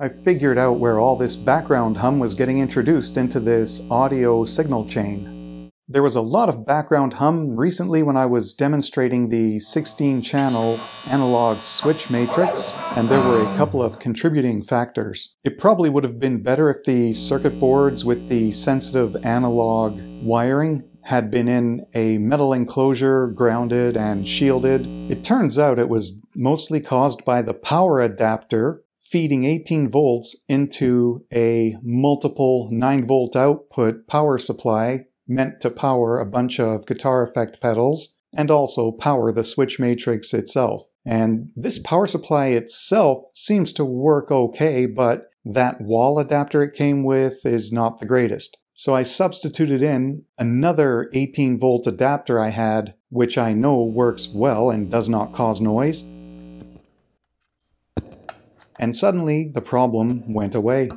I figured out where all this background hum was getting introduced into this audio signal chain. There was a lot of background hum recently when I was demonstrating the 16-channel analog switch matrix, and there were a couple of contributing factors. It probably would have been better if the circuit boards with the sensitive analog wiring had been in a metal enclosure, grounded and shielded. It turns out it was mostly caused by the power adapter feeding 18 volts into a multiple 9-volt output power supply meant to power a bunch of guitar effect pedals and also power the switch matrix itself. And this power supply itself seems to work okay, but that wall adapter it came with is not the greatest. So I substituted in another 18-volt adapter I had, which I know works well and does not cause noise. And suddenly, the problem went away.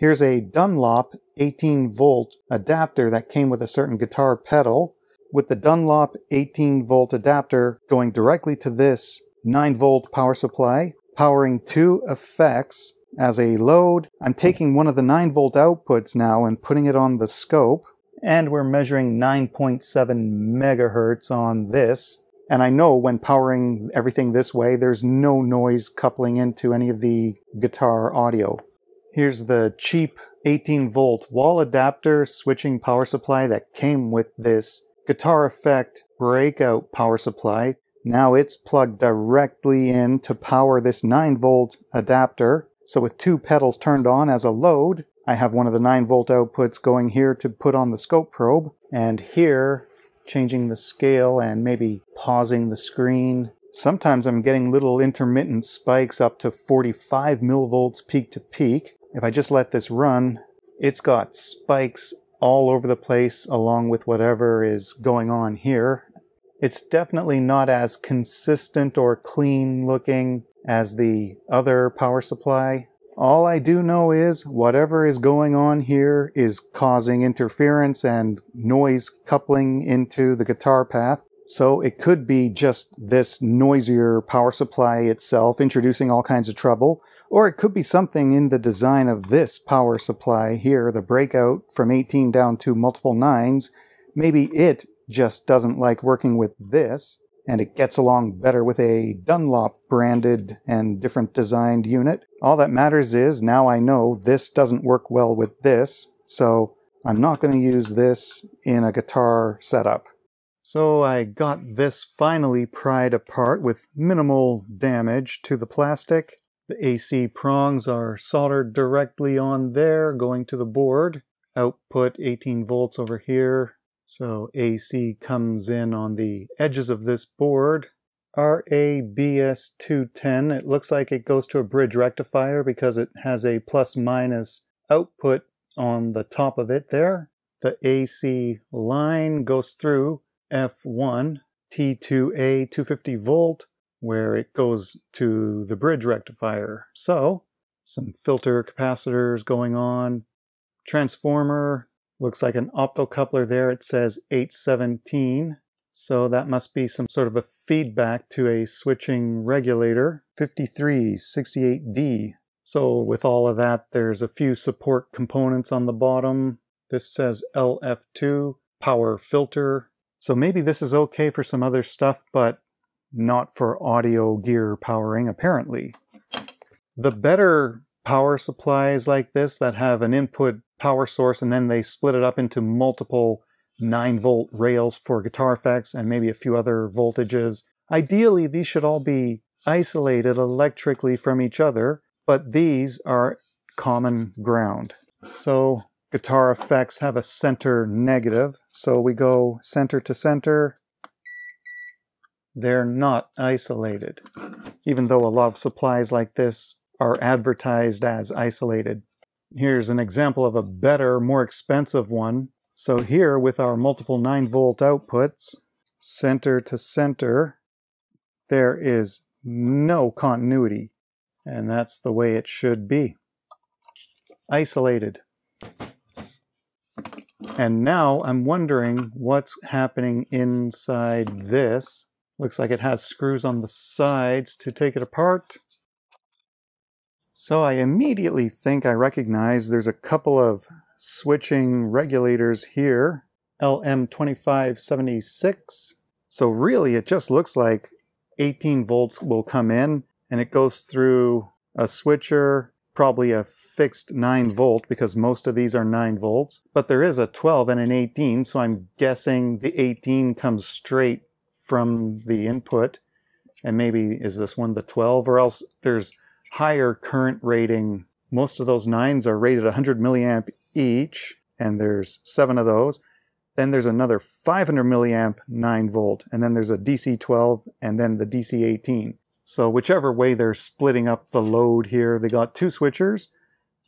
Here's a Dunlop 18-volt adapter that came with a certain guitar pedal, with the Dunlop 18-volt adapter going directly to this 9-volt power supply, powering two effects as a load. I'm taking one of the 9-volt outputs now and putting it on the scope. And we're measuring 9.7 megahertz on this. And I know when powering everything this way, there's no noise coupling into any of the guitar audio. Here's the cheap 18-volt wall adapter switching power supply that came with this guitar effect breakout power supply. Now it's plugged directly in to power this 9-volt adapter. So with two pedals turned on as a load, I have one of the 9-volt outputs going here to put on the scope probe, and here changing the scale and maybe pausing the screen. Sometimes I'm getting little intermittent spikes up to 45 millivolts peak to peak. If I just let this run, it's got spikes all over the place along with whatever is going on here. It's definitely not as consistent or clean looking as the other power supply. All I do know is whatever is going on here is causing interference and noise coupling into the guitar path. So it could be just this noisier power supply itself introducing all kinds of trouble, or it could be something in the design of this power supply here, the breakout from 18 down to multiple 9s. Maybe it just doesn't like working with this, and it gets along better with a Dunlop branded and different designed unit. All that matters is now I know this doesn't work well with this, so I'm not going to use this in a guitar setup. So I got this finally pried apart with minimal damage to the plastic. The AC prongs are soldered directly on there, going to the board. Output 18 volts over here. So AC comes in on the edges of this board. RABS210, it looks like it goes to a bridge rectifier because it has a plus minus output on the top of it there. The AC line goes through F1, T2A 250 volt, where it goes to the bridge rectifier. So some filter capacitors going on, transformer. Looks like an optocoupler there, it says 817, so that must be some sort of a feedback to a switching regulator, 5368D. So with all of that, there's a few support components on the bottom. This says LF2, power filter. So maybe this is okay for some other stuff, but not for audio gear powering, apparently. The better power supplies like this that have an input power source and then they split it up into multiple 9-volt rails for guitar effects and maybe a few other voltages. Ideally, these should all be isolated electrically from each other, but these are common ground. So guitar effects have a center negative, so we go center to center. They're not isolated, even though a lot of supplies like this are advertised as isolated. Here's an example of a better, more expensive one. So here with our multiple 9-volt outputs, center to center, there is no continuity. And that's the way it should be. Isolated. And now I'm wondering what's happening inside this. Looks like it has screws on the sides to take it apart. So I immediately think I recognize there's a couple of switching regulators here. LM2576. So really it just looks like 18 volts will come in and it goes through a switcher, probably a fixed 9 volt because most of these are 9 volts. But there is a 12 and an 18, so I'm guessing the 18 comes straight from the input. And maybe is this one the 12, or else there's higher current rating. Most of those 9s are rated 100 milliamp each, and there's 7 of those. Then there's another 500 milliamp 9 volt, and then there's a DC 12, and then the DC 18. So whichever way they're splitting up the load here, they got 2 switchers.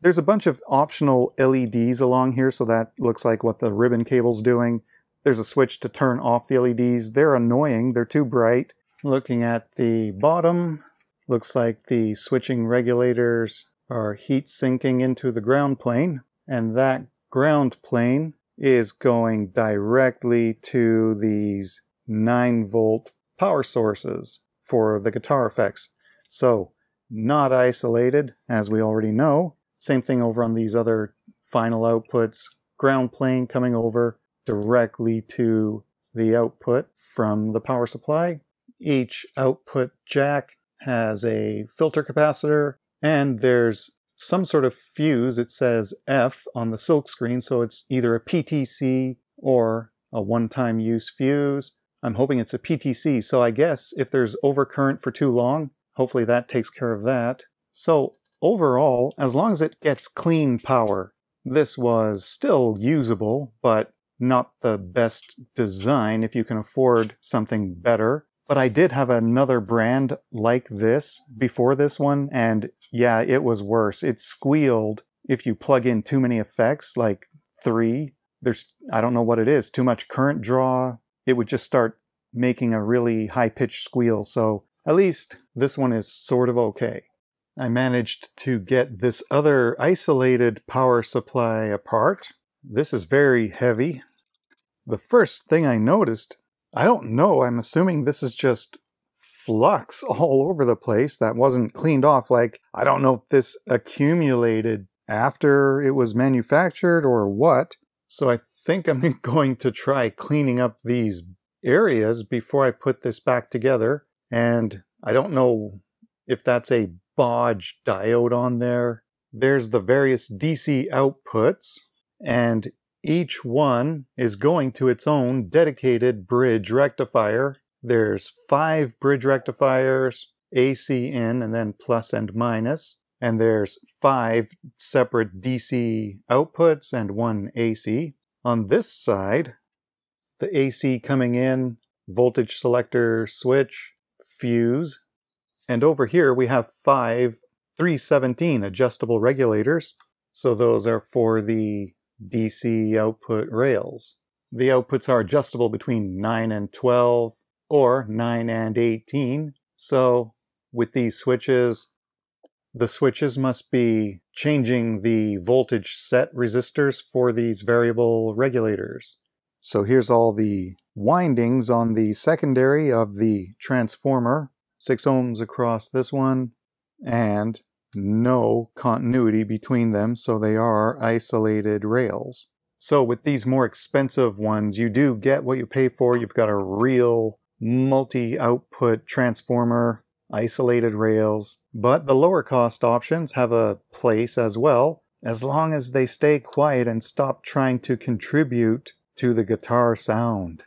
There's a bunch of optional LEDs along here, so that looks like what the ribbon cable's doing. There's a switch to turn off the LEDs. They're annoying, they're too bright. Looking at the bottom, looks like the switching regulators are heat sinking into the ground plane, and that ground plane is going directly to these 9-volt power sources for the guitar effects. So not isolated, as we already know. Same thing over on these other final outputs. Ground plane coming over directly to the output from the power supply. Each output jack has a filter capacitor, and there's some sort of fuse. It says F on the silk screen, so it's either a PTC or a one-time use fuse. I'm hoping it's a PTC, so I guess if there's overcurrent for too long, hopefully that takes care of that. So overall, as long as it gets clean power, this was still usable, but not the best design if you can afford something better. But I did have another brand like this before this one, and yeah, it was worse. It squealed if you plug in too many effects, like 3. There's, I don't know what it is, too much current draw. It would just start making a really high-pitched squeal, so at least this one is sort of okay. I managed to get this other isolated power supply apart. This is very heavy. The first thing I noticed, I don't know, I'm assuming this is just flux all over the place that wasn't cleaned off. Like, I don't know if this accumulated after it was manufactured or what. So I think I'm going to try cleaning up these areas before I put this back together. And I don't know if that's a Bodge diode on there. There's the various DC outputs, and each one is going to its own dedicated bridge rectifier. There's 5 bridge rectifiers, AC in, and then plus and minus. And there's 5 separate DC outputs and 1 AC. On this side, the AC coming in, voltage selector switch, fuse. And over here we have 5 317 adjustable regulators. So those are for the DC output rails. The outputs are adjustable between 9 and 12 or 9 and 18. So with these switches, the switches must be changing the voltage set resistors for these variable regulators. So here's all the windings on the secondary of the transformer. 6 ohms across this one, and no continuity between them, so they are isolated rails. So with these more expensive ones, you do get what you pay for. You've got a real multi-output transformer, isolated rails, but the lower cost options have a place as well, as long as they stay quiet and stop trying to contribute to the guitar sound.